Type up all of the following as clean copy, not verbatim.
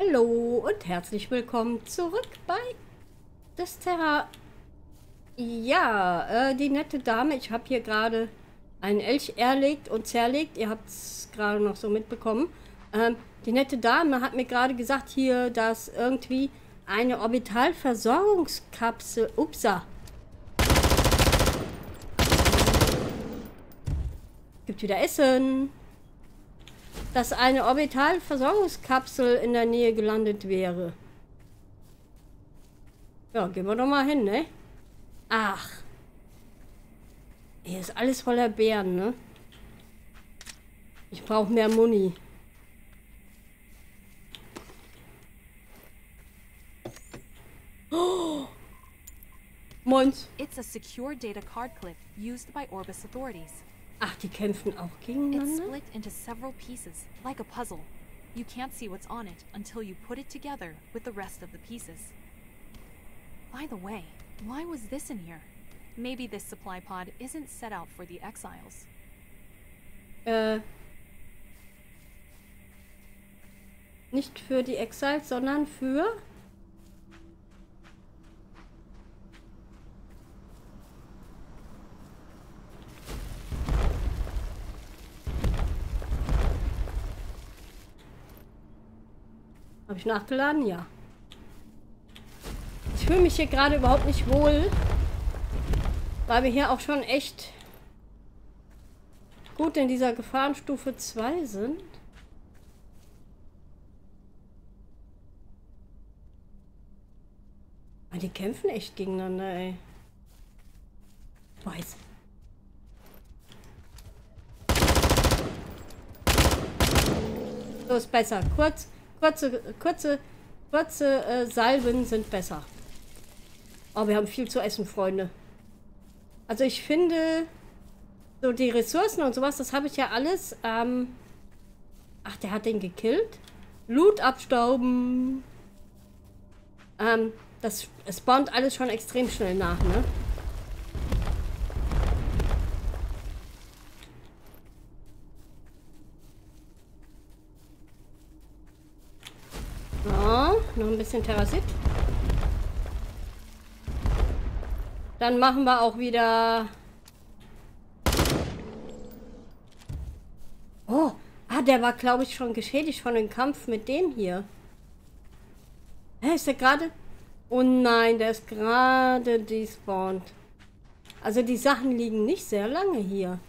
Hallo und herzlich willkommen zurück bei Dysterra. Ja, die nette Dame, ich habe hier gerade einen Elch erlegt und zerlegt. Ihr habt es gerade noch so mitbekommen. Die nette Dame hat mir gerade gesagt hier, dass irgendwie eine Orbitalversorgungskapsel... Upsa. Gibt wieder Essen. Dass eine Orbitalversorgungskapsel in der Nähe gelandet wäre. Ja, gehen wir doch mal hin, ne? Ach. Hier ist alles voller Bären, ne? Ich brauche mehr Muni. Oh! Moins. It's a secure data card clip used by Orbis authorities. Ach, die kämpfen auch gegeneinander. It's split into several pieces, like a puzzle. You can't see what's on it until you put it together with the rest of the pieces. By the way, why was this in here? Maybe this supply pod isn't set out for the exiles. Nicht für die Exiles, sondern für... Habe ich nachgeladen? Ja. Ich fühle mich hier gerade überhaupt nicht wohl, weil wir hier auch schon echt gut in dieser Gefahrenstufe 2 sind. Aber die kämpfen echt gegeneinander, ey. Ich weiß. So ist besser. Kurze Salven sind besser. Aber wir haben viel zu essen, Freunde. Also ich finde, so die Ressourcen und sowas, das habe ich ja alles. Ach, der hat den gekillt. Loot abstauben. Das spawnt alles schon extrem schnell nach, ne? Noch ein bisschen Terrasite. Dann machen wir auch wieder... Oh, der war, glaube ich, schon geschädigt von dem Kampf mit dem hier. Hä, ist der gerade... Oh nein, der ist gerade despawned. Also die Sachen liegen nicht sehr lange hier.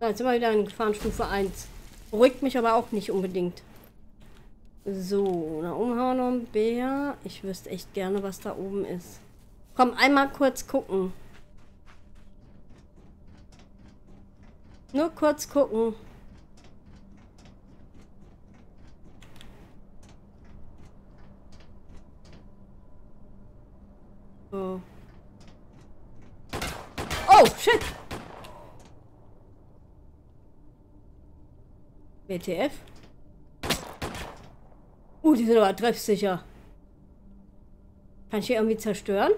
So, jetzt sind wir wieder in Gefahrenstufe 1. Beruhigt mich aber auch nicht unbedingt. So, da oben haben wir noch einen Bär. Ich wüsste echt gerne, was da oben ist. Komm, einmal kurz gucken. Nur kurz gucken. So. Oh, shit! WTF? Die sind aber treffsicher. Kann ich die irgendwie zerstören?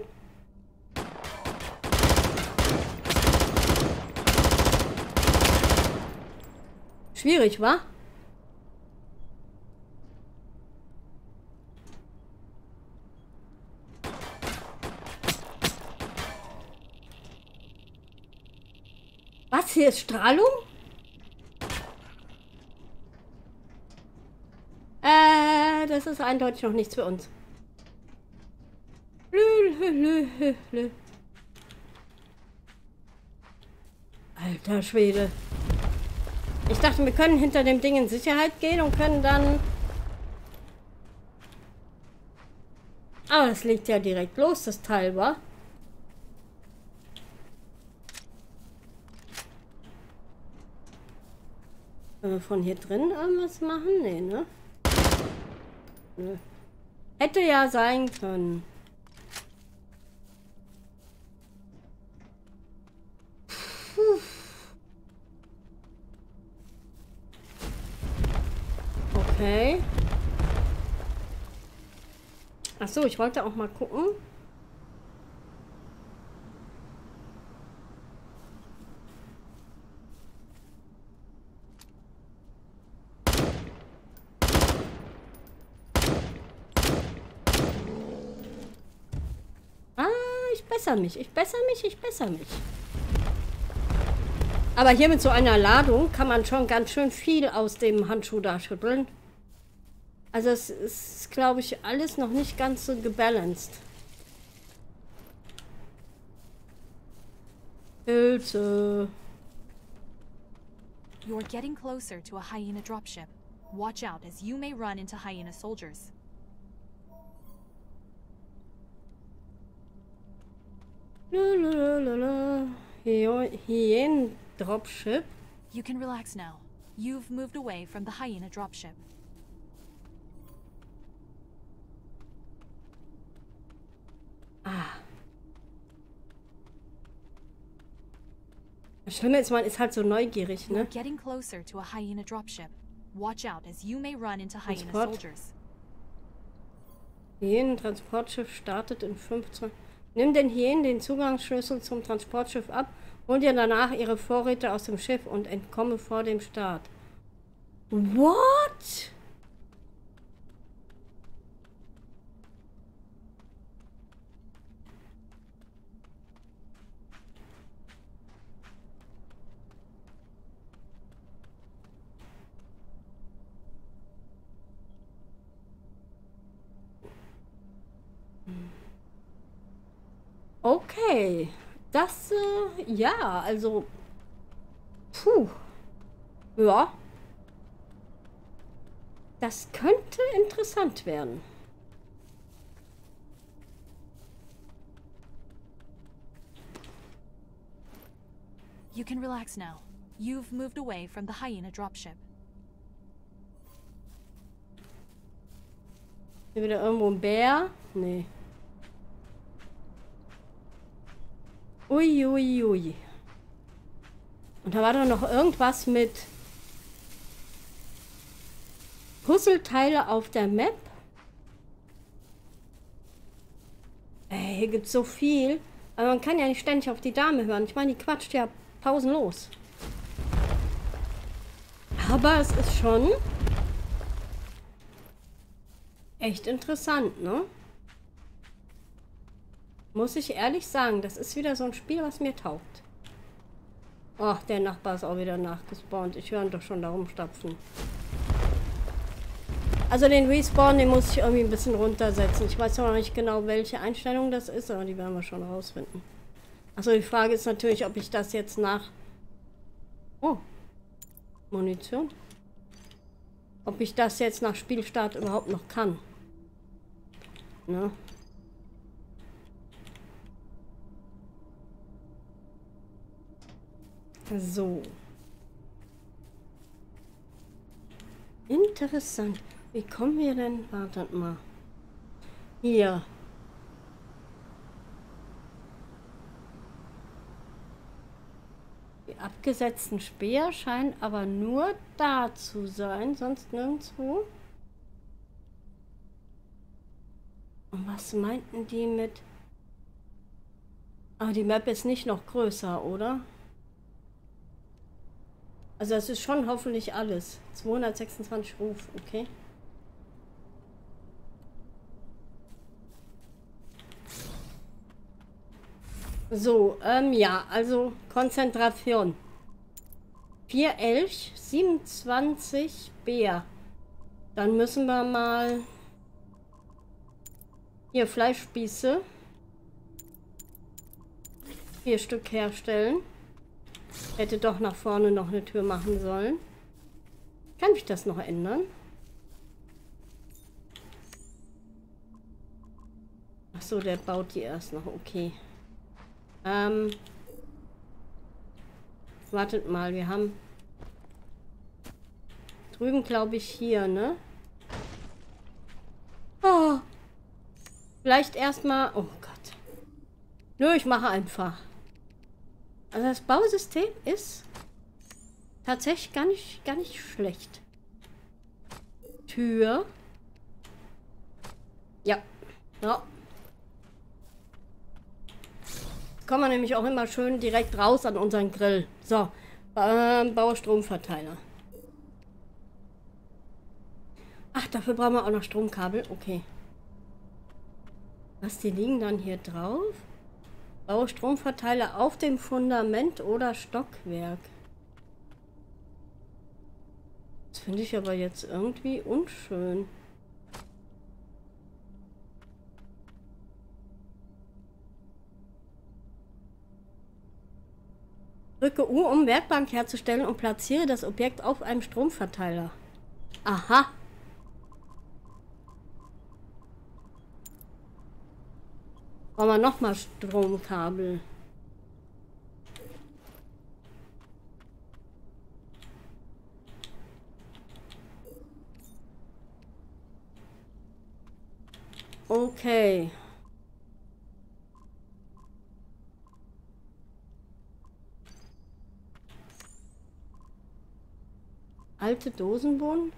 Schwierig, wa? Was, hier ist Strahlung? Das ist eindeutig noch nichts für uns. Alter Schwede. Ich dachte, wir können hinter dem Ding in Sicherheit gehen und können dann... Aber es legt ja direkt los, das Teil, wa? Können wir von hier drin irgendwas machen? Nee, ne? Hätte ja sein können. Puh. Okay. Ach so, ich wollte auch mal gucken. bessere mich, ich bessere mich, ich bessere mich. Aber hier mit so einer Ladung kann man schon ganz schön viel aus dem Handschuh da schütteln. Also es ist, glaube ich, alles noch nicht ganz so gebalanced. Hilfe. You are getting closer to a hyena dropship. Watch out, as you may run into hyena soldiers. Lalalala. Hyena dropship. You can relax now. You've moved away from the hyena dropship. Ah. Das Schlimme ist, man ist halt so neugierig, ne? Getting closer to a hyena dropship. Watch out, as you may run into hyena soldiers. Hyänen-Transportschiff startet in 15. Nimm den Hyänen den Zugangsschlüssel zum Transportschiff ab, hol dir danach ihre Vorräte aus dem Schiff und entkomme vor dem Start. What? Okay, das, ja, also, puh, ja, das könnte interessant werden. You can relax now. You've moved away from the hyena dropship. Hier wieder irgendwo ein Bär? Nee. Uiuiui. Ui. Und da war doch noch irgendwas mit Puzzleteile auf der Map. Ey, hier gibt's so viel. Aber man kann ja nicht ständig auf die Dame hören. Ich meine, die quatscht ja pausenlos. Aber es ist schon echt interessant, ne? Muss ich ehrlich sagen, das ist wieder so ein Spiel, was mir taugt. Ach, der Nachbar ist auch wieder nachgespawnt. Ich höre ihn doch schon da rumstapfen. Also den Respawn, den muss ich irgendwie ein bisschen runtersetzen. Ich weiß noch nicht genau, welche Einstellung das ist, aber die werden wir schon rausfinden. Achso, die Frage ist natürlich, ob ich das jetzt nach... Oh. Munition. Ob ich das jetzt nach Spielstart überhaupt noch kann. Ne? So. Interessant. Wie kommen wir denn? Wartet mal. Hier. Die abgesetzten Speer scheinen aber nur da zu sein, sonst nirgendwo. Und was meinten die mit... Aber die Map ist nicht noch größer, oder? Also das ist schon hoffentlich alles. 226 Ruf, okay. So, ja, also Konzentration. 4 Elch, 27 Bär. Dann müssen wir mal... Hier, Fleischspieße. 4 Stück herstellen. Hätte doch nach vorne noch eine Tür machen sollen. Kann ich das noch ändern? Achso, der baut die erst noch. Okay. Wartet mal, wir haben... Drüben, glaube ich, hier, ne? Oh. Vielleicht erstmal... Oh Gott. Nö, ich mache einfach. Also das Bausystem ist tatsächlich gar nicht schlecht. Tür. Ja. Ja. Jetzt kommen wir nämlich auch immer schön direkt raus an unseren Grill. So. Baustromverteiler. Ach, dafür brauchen wir auch noch Stromkabel. Okay. Was, die liegen dann hier drauf? Baue Stromverteiler auf dem Fundament oder Stockwerk. Das finde ich aber jetzt irgendwie unschön. Drücke U, um Werkbank herzustellen und platziere das Objekt auf einem Stromverteiler. Aha. Brauchen wir nochmal Stromkabel. Okay. Alte Dosenbohnen?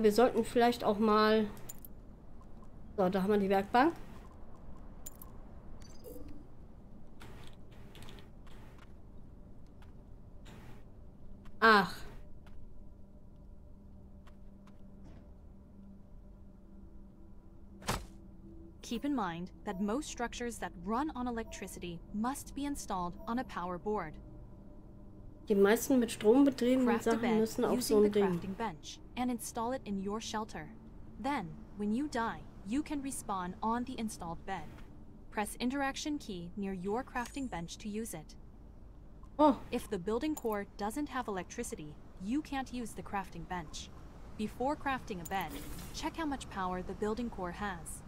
Wir sollten vielleicht auch mal... So, da haben wir die Werkbank. Ach. Keep in mind that most structures that run on electricity must be installed on a power board. Die meisten mit Strom betriebenen Sachen müssen auf so ein Ding. Bench and install it in your shelter. Then, when you die, you can respawn on the installed bed. Press interaction key near your crafting bench to use it. Oh. If the building core doesn't have electricity, you can't use the crafting bench. Before crafting a bed, check how much power the building core has.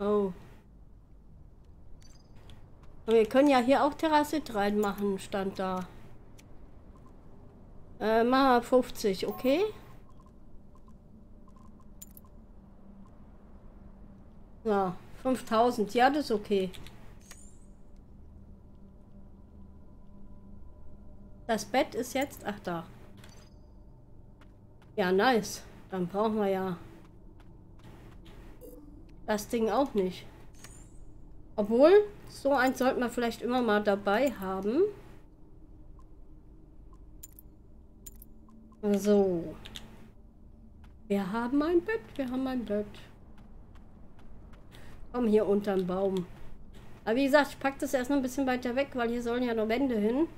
Oh. Aber wir können ja hier auch Terrasite reinmachen, stand da. Mal 50, okay? So, 5000, ja, das ist okay. Das Bett ist jetzt, ach da. Ja, nice. Dann brauchen wir ja das Ding auch nicht. Obwohl, so eins sollten wir vielleicht immer mal dabei haben. So. Wir haben ein Bett, wir haben ein Bett. Komm hier unterm Baum. Aber wie gesagt, ich packe das erst noch ein bisschen weiter weg, weil hier sollen ja noch Wände hin.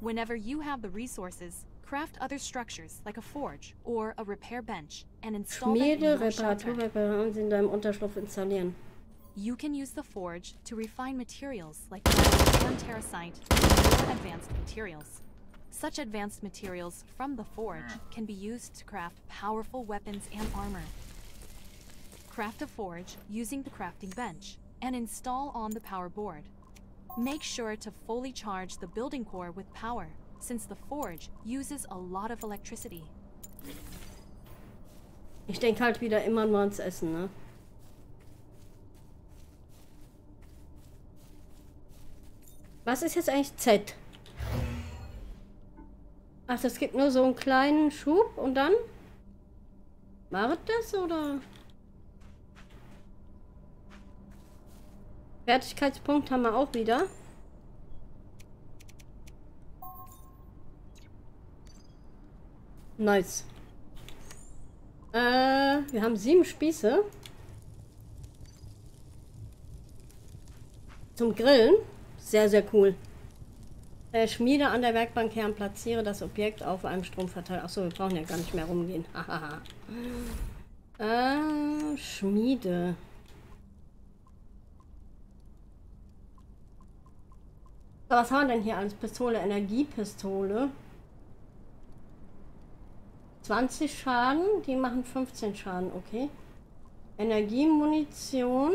Whenever you have the resources, craft other structures like a forge or a repair bench and install them in your shelter. You can use the forge to refine materials like terrasite and advanced materials. Such advanced materials from the forge can be used to craft powerful weapons and armor. Craft a forge using the crafting bench and install on the power board. Make sure to fully charge the building core with power, since the forge uses a lot of electricity. Ich denke halt wieder immer nur ans Essen, ne? Was ist jetzt eigentlich Z? Ach, das gibt nur so einen kleinen Schub und dann? War das oder? Fertigkeitspunkt haben wir auch wieder. Nice. Wir haben 7 Spieße. Zum Grillen. Sehr, sehr cool. Schmiede an der Werkbank her und platziere das Objekt auf einem Stromverteiler. Achso, wir brauchen ja gar nicht mehr rumgehen. Schmiede. So, was haben wir denn hier alles? Pistole, Energiepistole. 20 Schaden, die machen 15 Schaden, okay. Energiemunition.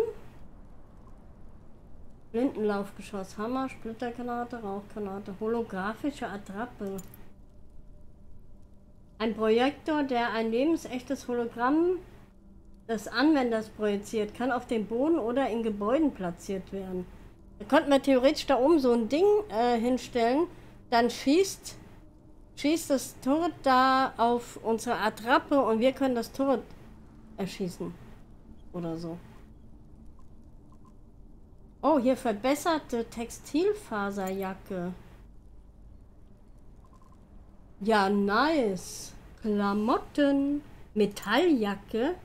Blindenlaufgeschoss, Hammer, Splittergranate, Rauchgranate, holographische Attrappe. Ein Projektor, der ein lebensechtes Hologramm des Anwenders projiziert, kann auf dem Boden oder in Gebäuden platziert werden. Da könnten wir theoretisch da oben so ein Ding hinstellen, dann schießt das Turret da auf unsere Attrappe und wir können das Turret erschießen. Oder so. Oh, hier verbesserte Textilfaserjacke. Ja, nice. Klamotten. Metalljacke.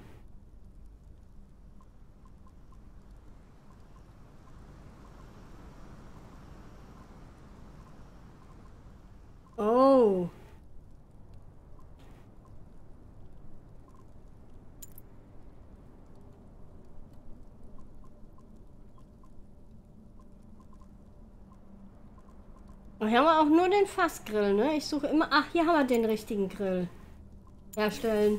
Oh. Hier haben wir auch nur den Fassgrill, ne? Ich suche immer... Ach, hier haben wir den richtigen Grill. Herstellen.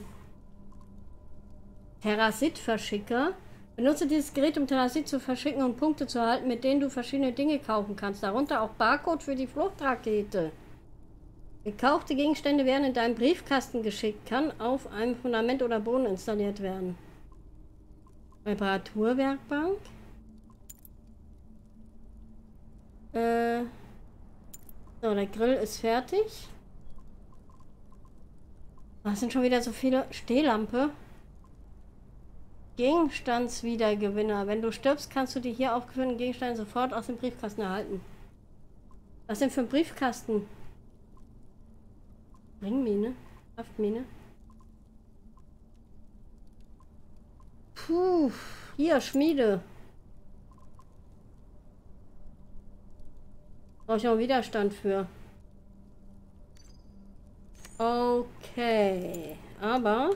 Terrasite-Verschicker. Benutze dieses Gerät, um Terrasite zu verschicken und Punkte zu erhalten, mit denen du verschiedene Dinge kaufen kannst. Darunter auch Barcode für die Fluchtrakete. Gekaufte Gegenstände werden in deinem Briefkasten geschickt, kann auf einem Fundament oder Boden installiert werden. Reparaturwerkbank. So, der Grill ist fertig. Das sind schon wieder so viele. Stehlampe. Gegenstandswiedergewinner. Wenn du stirbst, kannst du die hier aufgeführten Gegenstände sofort aus dem Briefkasten erhalten. Was denn für ein Briefkasten? Ringmine? Haftmine? Puh. Hier, Schmiede. Brauche ich auch Widerstand für. Okay. Aber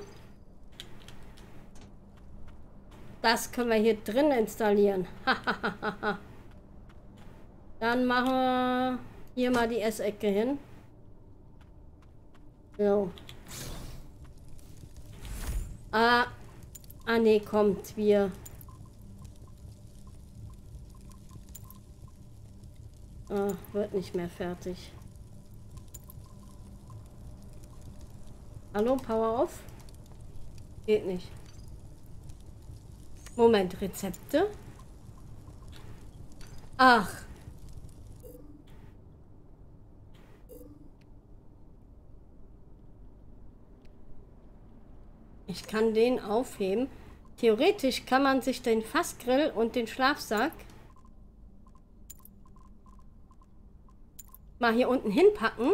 das können wir hier drin installieren. Dann machen wir hier mal die Essecke hin. So. Ne, kommt. Wir... Oh, wird nicht mehr fertig. Hallo, Power off? Geht nicht. Moment, Rezepte? Ach. Ich kann den aufheben. Theoretisch kann man sich den Fassgrill und den Schlafsack mal hier unten hinpacken.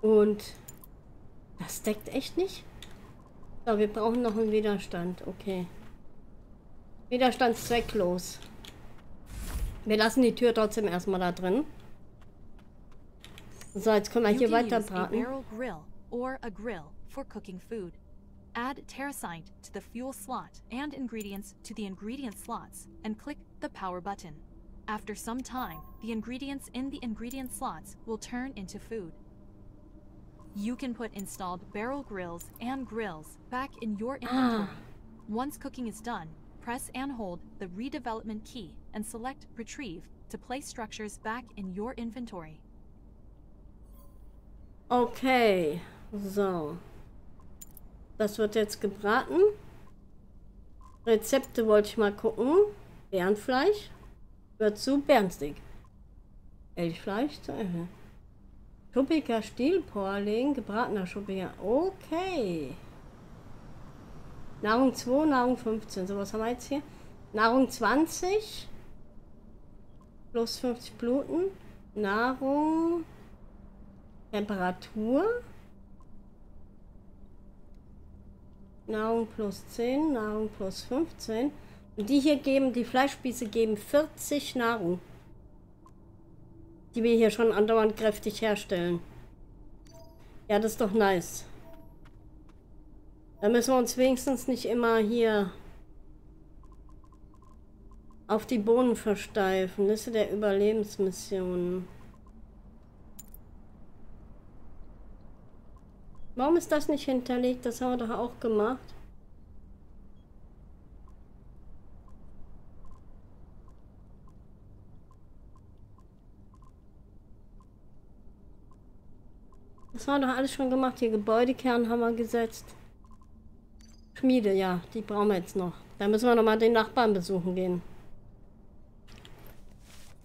Und das deckt echt nicht. So, wir brauchen noch einen Widerstand. Okay. Widerstand zwecklos. Wir lassen die Tür trotzdem erstmal da drin. So, jetzt können wir hier weiter braten. Add Terrasite to the fuel slot and ingredients to the ingredient slots and click the power button. After some time, the ingredients in the ingredient slots will turn into food. You can put installed barrel grills and grills back in your inventory. Once cooking is done, press and hold the redevelopment key and select retrieve to place structures back in your inventory. Okay, so. Das wird jetzt gebraten. Rezepte wollte ich mal gucken. Bärenfleisch wird zu Bärenstick. Elchfleisch zu Elche. Schuppiger Stielporling, gebratener Schuppiger. Okay. Nahrung 2, Nahrung 15. So, was haben wir jetzt hier? Nahrung 20. Plus 50 Bluten. Nahrung. Temperatur. Nahrung plus 10, Nahrung plus 15. Und die hier geben, die Fleischspieße geben 40 Nahrung. Die wir hier schon andauernd kräftig herstellen. Ja, das ist doch nice. Da müssen wir uns wenigstens nicht immer hier auf die Bohnen versteifen. Liste der Überlebensmissionen. Warum ist das nicht hinterlegt? Das haben wir doch auch gemacht. Das haben wir doch alles schon gemacht. Hier Gebäudekern haben wir gesetzt. Schmiede, ja, die brauchen wir jetzt noch. Da müssen wir nochmal den Nachbarn besuchen gehen.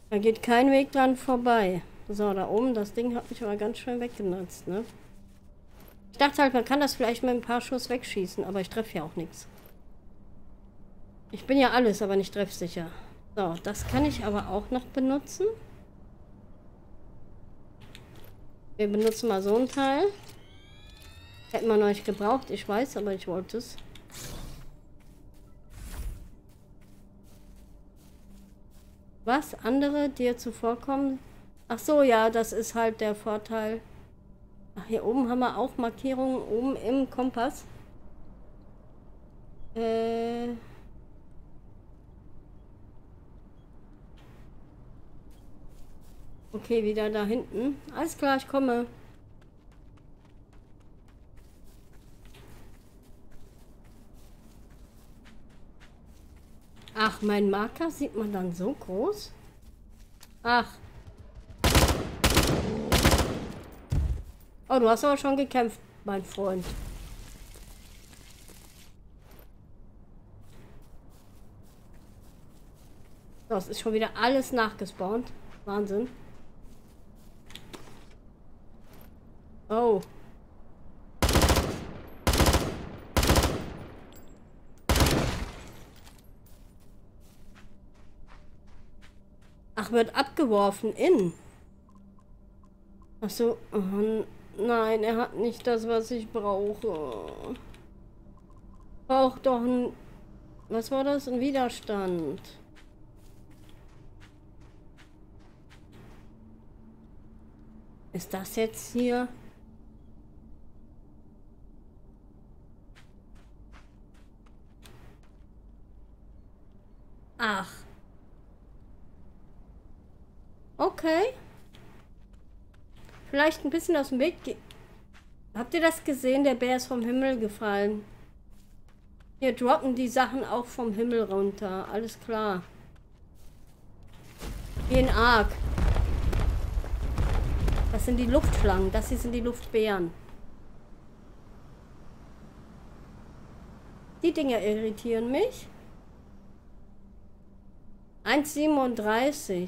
Da geht kein Weg dran vorbei. So, da oben, das Ding hat mich aber ganz schön weggenutzt, ne? Ich dachte halt, man kann das vielleicht mit ein paar Schuss wegschießen, aber ich treffe ja auch nichts. Ich bin ja alles, aber nicht treffsicher. So, das kann ich aber auch noch benutzen. Wir benutzen mal so einen Teil. Hätten wir noch nicht gebraucht, ich weiß, aber ich wollte es. Was andere dir zuvorkommen? Ach so, ja, das ist halt der Vorteil. Ach, hier oben haben wir auch Markierungen, oben im Kompass. Okay, wieder da hinten. Alles klar, ich komme. Ach, mein Marker sieht man dann so groß? Ach. Oh, du hast aber schon gekämpft, mein Freund. So, es ist schon wieder alles nachgespawnt. Wahnsinn. Oh. Ach, wird abgeworfen in. Ach so, oh, nein, er hat nicht das, was ich brauche. Braucht doch ein, was war das? Ein Widerstand. Ist das jetzt hier? Ach. Okay. Vielleicht ein bisschen aus dem Weg gehen. Habt ihr das gesehen? Der Bär ist vom Himmel gefallen. Hier droppen die Sachen auch vom Himmel runter. Alles klar. Wie in Ark. Das sind die Luftschlangen. Das hier sind die Luftbären. Die Dinger irritieren mich. 1,37.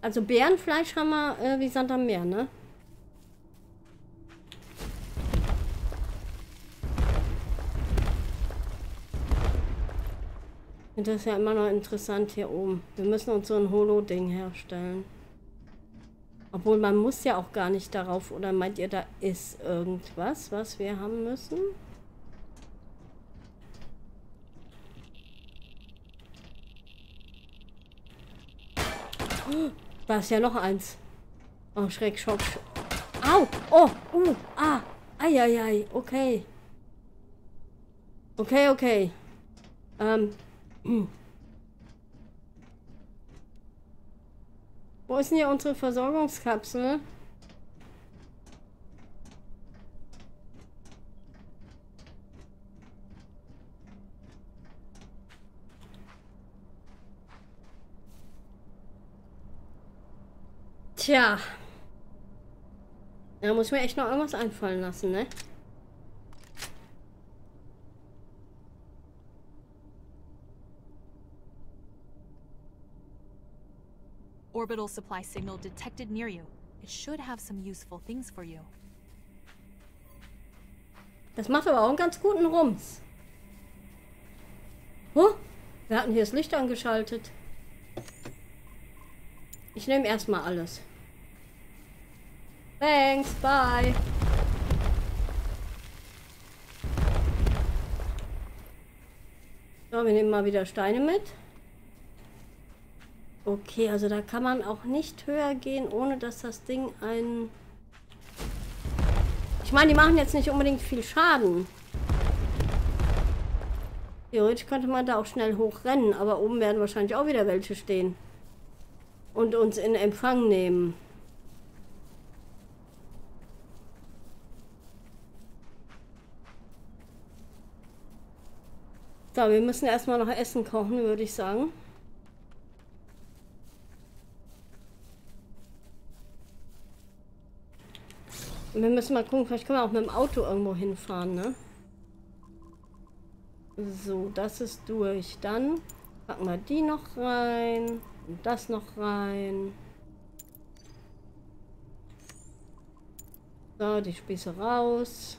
Also Bärenfleisch haben wir wie Sand am Meer, ne? Und das ist ja immer noch interessant hier oben. Wir müssen uns so ein Holo-Ding herstellen. Obwohl, man muss ja auch gar nicht darauf, oder meint ihr, da ist irgendwas, was wir haben müssen? Oh, da ist ja noch eins. Oh, Schreck, Schock. Au! Oh! Ah! Eieiei, okay. Okay, okay. Wo ist denn hier unsere Versorgungskapsel? Tja. Da muss ich mir echt noch irgendwas einfallen lassen, ne? Orbital supply signal detected near you. It should have some useful things for you. Das macht aber auch einen ganz guten Rums. Huh? Wir hatten hier das Licht angeschaltet. Ich nehme erstmal alles. Thanks, bye. So, wir nehmen mal wieder Steine mit. Okay, also da kann man auch nicht höher gehen, ohne dass das Ding einen... Ich meine, die machen jetzt nicht unbedingt viel Schaden. Theoretisch könnte man da auch schnell hochrennen, aber oben werden wahrscheinlich auch wieder welche stehen. Und uns in Empfang nehmen. So, wir müssen erstmal noch Essen kochen, würde ich sagen. Und wir müssen mal gucken, vielleicht können wir auch mit dem Auto irgendwo hinfahren, ne? So, das ist durch. Dann packen wir die noch rein. Und das noch rein. So, die Spieße raus.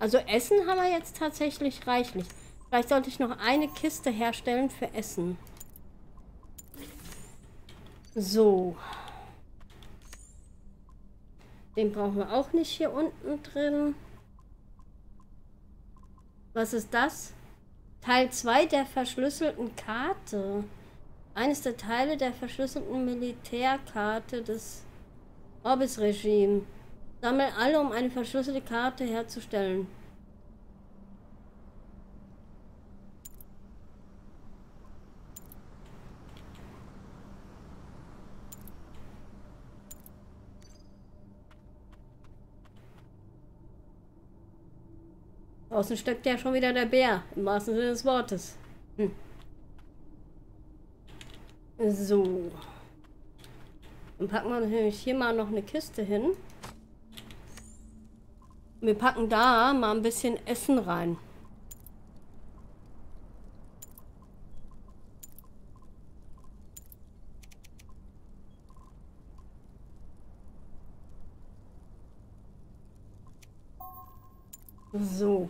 Also Essen haben wir jetzt tatsächlich reichlich. Vielleicht sollte ich noch eine Kiste herstellen für Essen. So. Den brauchen wir auch nicht hier unten drin. Was ist das? Teil 2 der verschlüsselten Karte. Eines der Teile der verschlüsselten Militärkarte des Orbis-Regimes. Sammel alle, um eine verschlüsselte Karte herzustellen. Außen steckt ja schon wieder der Bär, im wahrsten Sinne des Wortes. So. Dann packen wir natürlich hier mal noch eine Kiste hin. Wir packen da mal ein bisschen Essen rein. So.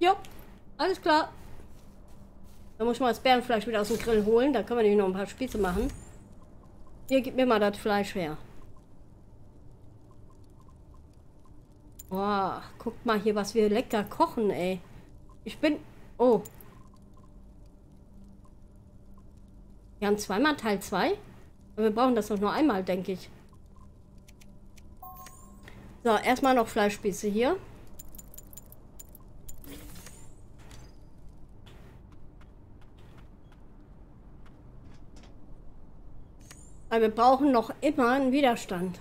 Jo, alles klar. Dann muss ich mal das Bärenfleisch wieder aus dem Grill holen. Da können wir nämlich noch ein paar Spieße machen. Hier, gib mir mal das Fleisch her. Boah, guckt mal hier, was wir lecker kochen, ey. Ich bin... Oh. Wir haben zweimal Teil 2. Aber wir brauchen das doch nur einmal, denke ich. So, erstmal noch Fleischspieße hier. Weil wir brauchen noch immer einen Widerstand.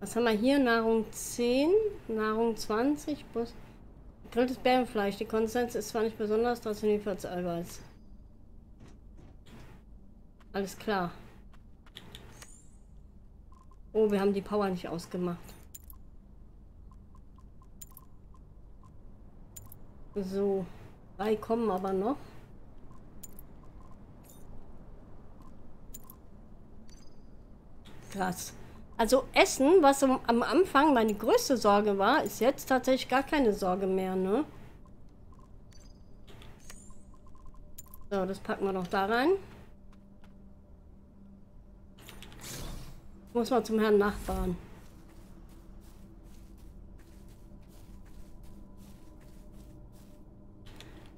Was haben wir hier? Nahrung 10, Nahrung 20, plus gegrilltes Bärenfleisch. Die Konsistenz ist zwar nicht besonders, trotzdem jedenfalls Eiweiß. Alles klar. Oh, wir haben die Power nicht ausgemacht. So, drei kommen aber noch. Krass. Also Essen, was am Anfang meine größte Sorge war, ist jetzt tatsächlich gar keine Sorge mehr, ne? So, das packen wir noch da rein. Muss man zum Herrn Nachbarn.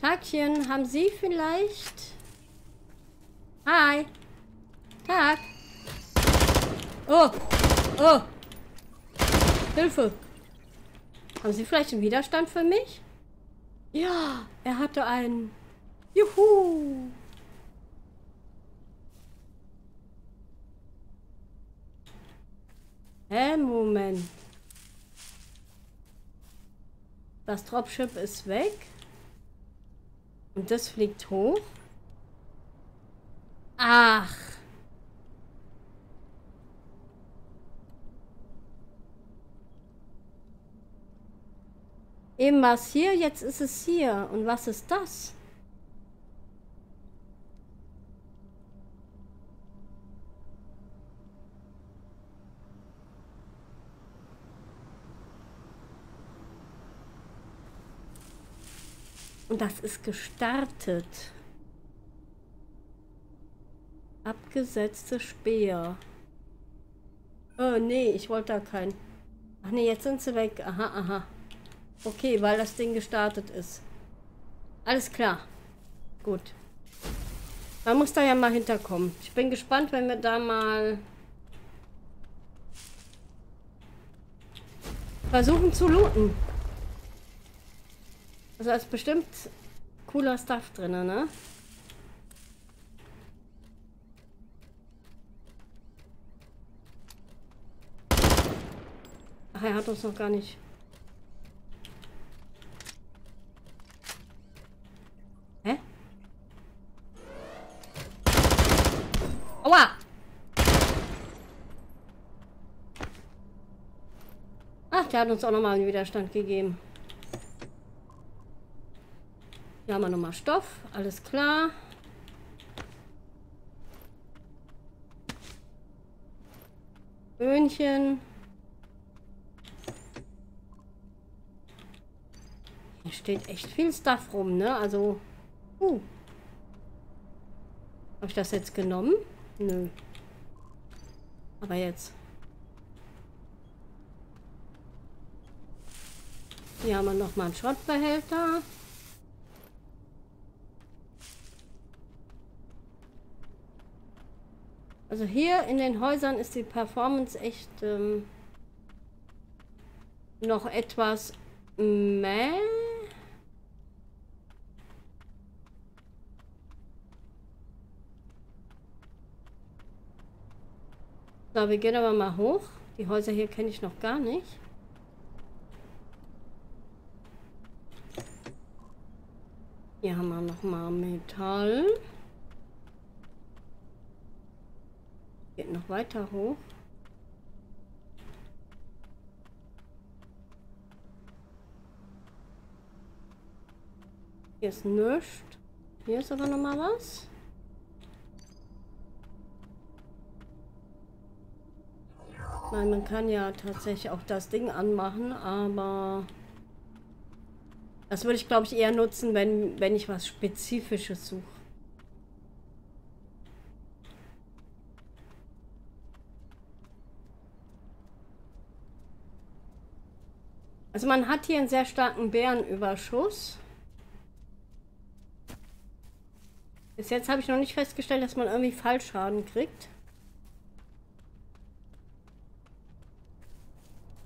Tagchen, haben Sie vielleicht... Hi. Tag. Oh! Oh! Hilfe! Haben Sie vielleicht einen Widerstand für mich? Ja, er hatte einen. Juhu! Moment. Das Dropship ist weg. Und das fliegt hoch. Ach! Eben war es hier, jetzt ist es hier. Und was ist das? Und das ist gestartet. Abgesetzte Speer. Oh, nee, ich wollte da keinen. Ach nee, jetzt sind sie weg. Aha, aha. Okay, weil das Ding gestartet ist. Alles klar. Gut. Man muss da ja mal hinterkommen. Ich bin gespannt, wenn wir da mal versuchen zu looten. Also da ist bestimmt cooler Stuff drin, ne? Ach, er hat uns noch gar nicht... der hat uns auch nochmal einen Widerstand gegeben. Hier haben wir nochmal Stoff, alles klar. Böhnchen. Hier steht echt viel Stuff rum, ne? Also, habe ich das jetzt genommen? Nö. Aber jetzt. Hier haben wir nochmal einen Schrottbehälter. Also hier in den Häusern ist die Performance echt noch etwas mehr. So, wir gehen aber mal hoch. Die Häuser hier kenne ich noch gar nicht. Hier haben wir nochmal Metall. Geht noch weiter hoch. Hier ist nichts. Hier ist aber nochmal was. Nein, man kann ja tatsächlich auch das Ding anmachen, aber das würde ich, glaube ich, eher nutzen, wenn ich was Spezifisches suche. Also man hat hier einen sehr starken Bärenüberschuss. Bis jetzt habe ich noch nicht festgestellt, dass man irgendwie Fallschaden kriegt.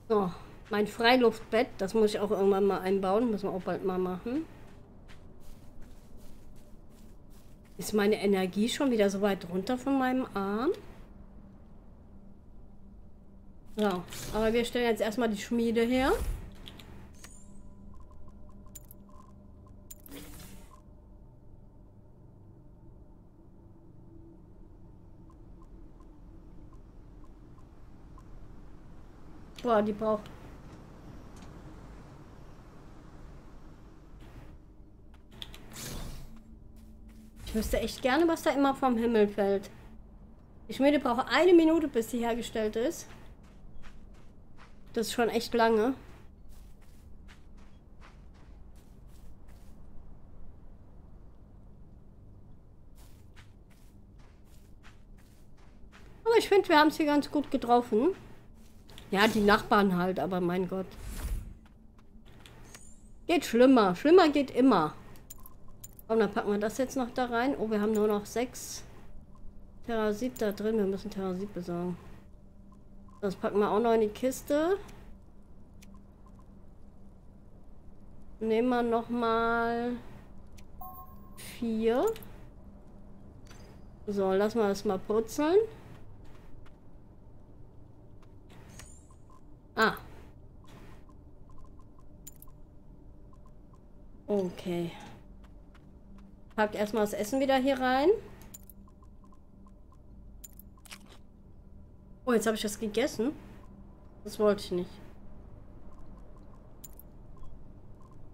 So, mein Freiluftbett, das muss ich auch irgendwann mal einbauen, müssen wir auch bald mal machen. Ist meine Energie schon wieder so weit runter von meinem Arm? So, aber wir stellen jetzt erstmal die Schmiede her. Boah, die braucht. Ich wüsste echt gerne, was da immer vom Himmel fällt. Die Schmiede braucht 1 Minute, bis sie hergestellt ist. Das ist schon echt lange. Aber ich finde, wir haben es hier ganz gut getroffen. Ja, die Nachbarn halt, aber mein Gott. Geht schlimmer. Schlimmer geht immer. Komm, dann packen wir das jetzt noch da rein. Oh, wir haben nur noch 6 Terrasite da drin. Wir müssen Terrasite besorgen. Das packen wir auch noch in die Kiste. Nehmen wir nochmal 4. So, lassen wir das mal purzeln. Ah. Okay. Pack erstmal das Essen wieder hier rein. Oh, jetzt habe ich das gegessen. Das wollte ich nicht.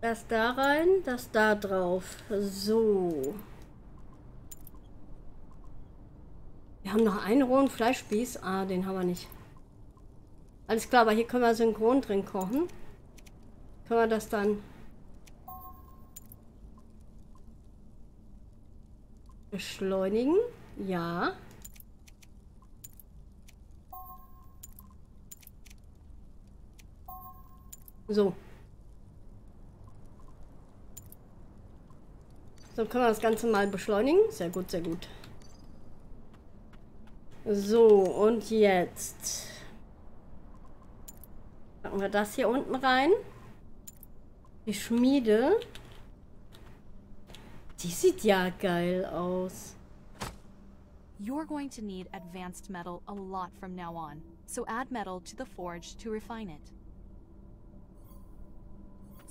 Das da rein, das da drauf. So. Wir haben noch einen rohen Fleischspieß. Ah, den haben wir nicht. Alles klar, aber hier können wir synchron drin kochen. Können wir das dann beschleunigen? Ja. So. So können wir das Ganze mal beschleunigen. Sehr gut, sehr gut. So, und jetzt packen wir das hier unten rein. Die Schmiede. Die sieht ja geil aus. You're going to need advanced metal a lot from now on. So add metal to the forge to refine it.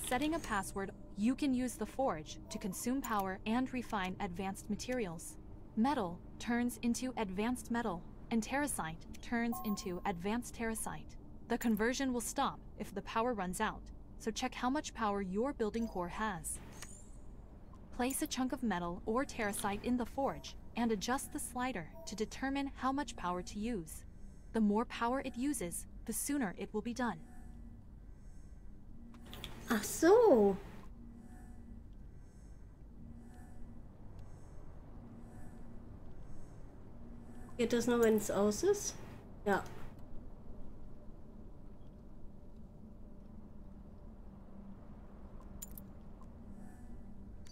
Setting a password, you can use the forge to consume power and refine advanced materials. Metal turns into advanced metal, and Terrasite turns into advanced Terrasite. The conversion will stop if the power runs out, so check how much power your building core has. Place a chunk of metal or terrasite in the forge and adjust the slider to determine how much power to use. The more power it uses, the sooner it will be done. Ach so. Geht das nur, wenn es aus ist? Ja.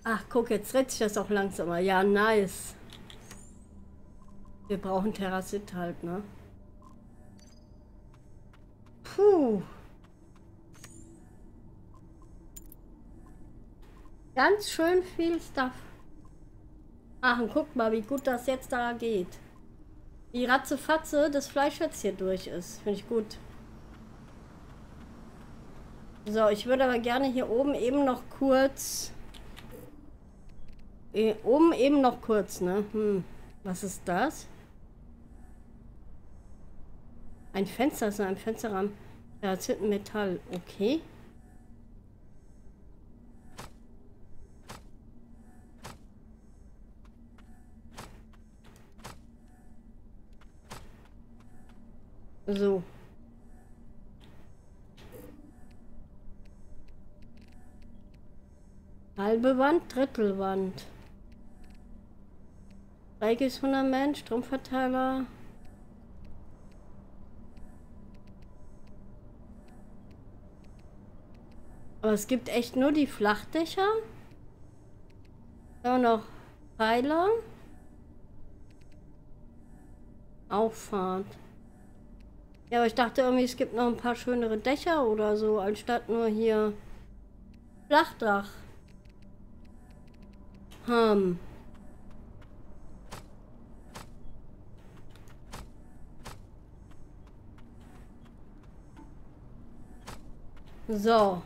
Ach, guck, jetzt dreht sich das auch langsamer. Ja, nice. Wir brauchen Terrasite halt, ne? Puh. Ganz schön viel Stuff. Ach, und guck mal, wie gut das jetzt da geht. Die Ratzefatze, das Fleisch jetzt hier durch ist. Finde ich gut. So, ich würde aber gerne hier oben eben noch kurz... Oben eben noch kurz, ne? Was ist das? Ein Fenster, ist ein Fensterrahmen. Ja, jetzt hinten Metall. Okay. So. Halbe Wand, Drittelwand. Dreieckiges Fundament, Stromverteiler. Aber es gibt echt nur die Flachdächer. Dann noch Pfeiler. Auffahrt. Ja, aber ich dachte irgendwie, es gibt noch ein paar schönere Dächer oder so, anstatt nur hier Flachdach. So.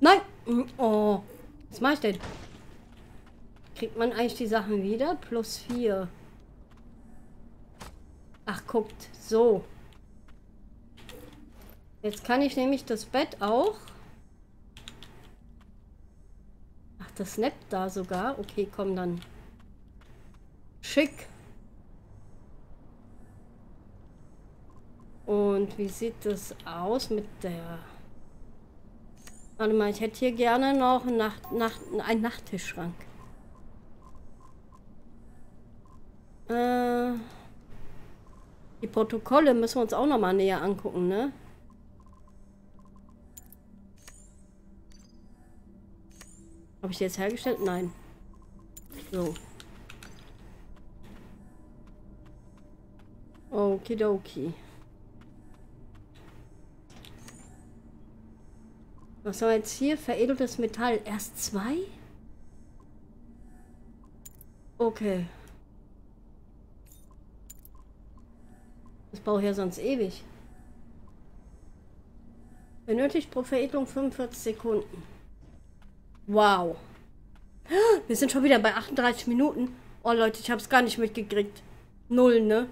Nein! Oh. Was mache ich denn? Kriegt man eigentlich die Sachen wieder? +4. Ach, guckt. So. Jetzt kann ich nämlich das Bett auch. Ach, das snappt da sogar. Okay, komm dann. Schick. Und wie sieht das aus mit der... Warte mal, ich hätte hier gerne noch einen Nachttischschrank. Die Protokolle müssen wir uns auch nochmal näher angucken, ne? Habe ich die jetzt hergestellt? Nein. So. Okidoki. Was haben wir jetzt hier? Veredeltes Metall. Erst 2? Okay. Das brauche ich ja sonst ewig. Benötigt pro Veredelung 45 Sekunden. Wow. Wir sind schon wieder bei 38 Minuten. Oh Leute, ich habe es gar nicht mitgekriegt. 0, ne?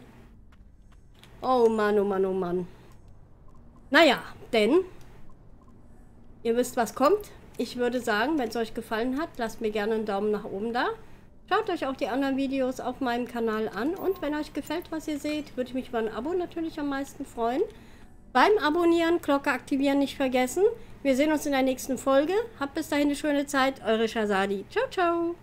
Oh Mann, oh Mann, oh Mann. Naja, denn... Ihr wisst, was kommt. Ich würde sagen, wenn es euch gefallen hat, lasst mir gerne einen Daumen nach oben da. Schaut euch auch die anderen Videos auf meinem Kanal an. Und wenn euch gefällt, was ihr seht, würde ich mich über ein Abo natürlich am meisten freuen. Beim Abonnieren, Glocke aktivieren nicht vergessen. Wir sehen uns in der nächsten Folge. Habt bis dahin eine schöne Zeit. Eure Shazadi. Ciao, ciao.